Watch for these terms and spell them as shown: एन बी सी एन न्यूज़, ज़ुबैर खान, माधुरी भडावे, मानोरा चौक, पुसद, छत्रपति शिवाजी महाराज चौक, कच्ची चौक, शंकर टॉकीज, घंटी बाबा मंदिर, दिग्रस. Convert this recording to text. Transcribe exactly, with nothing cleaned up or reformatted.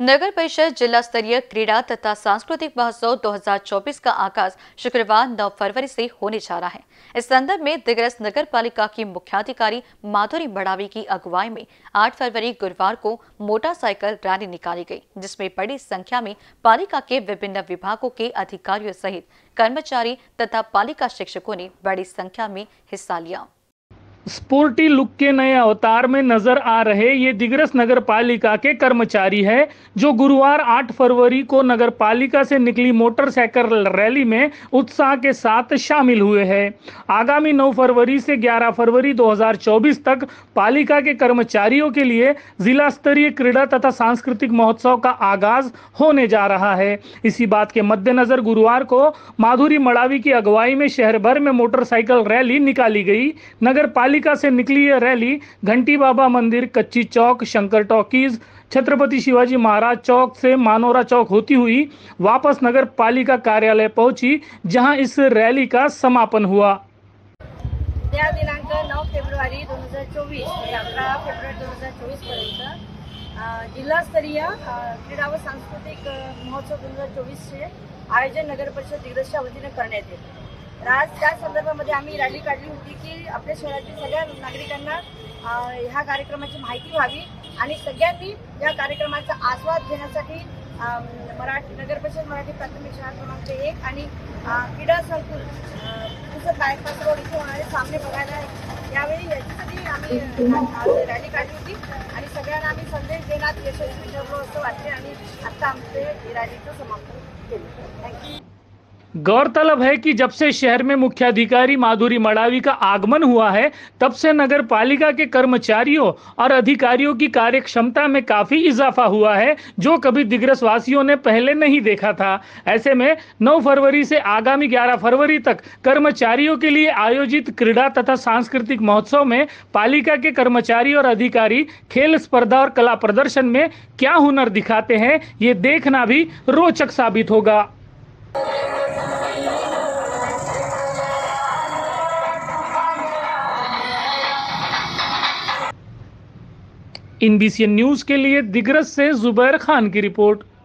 नगर परिषद जिला स्तरीय क्रीड़ा तथा सांस्कृतिक महोत्सव दो हज़ार चौबीस का आगाज शुक्रवार नौ फरवरी से होने जा रहा है। इस संदर्भ में दिग्रस नगर पालिका की मुख्याधिकारी माधुरी भडावे की अगुवाई में आठ फरवरी गुरुवार को मोटरसाइकिल रैली निकाली गई, जिसमें बड़ी संख्या में पालिका के विभिन्न विभागों के अधिकारियों सहित कर्मचारी तथा पालिका शिक्षकों ने बड़ी संख्या में हिस्सा लिया। स्पोर्टी लुक के नए अवतार में नजर आ रहे ये दिग्रस नगर पालिका के कर्मचारी है, जो गुरुवार आठ फरवरी को नगर पालिका से निकली मोटरसाइकिल रैली में उत्साह के साथ शामिल हुए हैं। आगामी नौ फरवरी से ग्यारह फरवरी दो हज़ार चौबीस तक पालिका के कर्मचारियों के लिए जिला स्तरीय क्रीड़ा तथा सांस्कृतिक महोत्सव का आगाज होने जा रहा है। इसी बात के मद्देनजर गुरुवार को माधुरी भडावे की अगुवाई में शहर भर में मोटरसाइकिल रैली निकाली गई। नगर पालिका से निकली यह रैली घंटी बाबा मंदिर, कच्ची चौक, शंकर टॉकीज, छत्रपति शिवाजी महाराज चौक से मानोरा चौक होती हुई वापस नगर पालिका कार्यालय पहुंची, जहां इस रैली का समापन हुआ। दिनांक नौ फरवरी दो हज़ार चौबीस अठारह फरवरी दो हज़ार चौबीस पर्यंत जिल्हा स्तरीय क्रीडा व सांस्कृतिक महोत्सव दो हज़ार चौबीस चे आयोजन नगर परिषद दिग्रसच्या वतीने करण्यात येते। आज त्या संदर्भामध्ये आम्ही रॅली काढली होती की आपल्या शहरातील सगळ्या नागरिकांना ह्या कार्यक्रमाची माहिती व्हावी आणि सगळ्यांनी या कार्यक्रमाचा आस्वाद घेण्यासाठी मराठी नगर परिषद मराठी प्राथमिक शाळा क्रमांक एक आणि क्रीडा संकुल पुसद बायपास रोड इथे होणारे सामने बघायला यावेळी याच्यासाठी आम्ही रॅली काढली होती आणि सगळ्यांना आम्ही संदेश देण्यात यशस्वी ठरलो असं वाटते आणि आता आमचे रॅलीचं समापन केलं। थँक्यू। गौरतलब है कि जब से शहर में मुख्याधिकारी माधुरी भडावे का आगमन हुआ है, तब से नगर पालिका के कर्मचारियों और अधिकारियों की कार्यक्षमता में काफ़ी इजाफा हुआ है, जो कभी दिग्रस वासियों ने पहले नहीं देखा था। ऐसे में नौ फरवरी से आगामी ग्यारह फरवरी तक कर्मचारियों के लिए आयोजित क्रीड़ा तथा सांस्कृतिक महोत्सव में पालिका के कर्मचारी और अधिकारी खेल स्पर्धा और कला प्रदर्शन में क्या हुनर दिखाते हैं, ये देखना भी रोचक साबित होगा। एन बी सी एन न्यूज़ के लिए दिग्रस से ज़ुबैर खान की रिपोर्ट।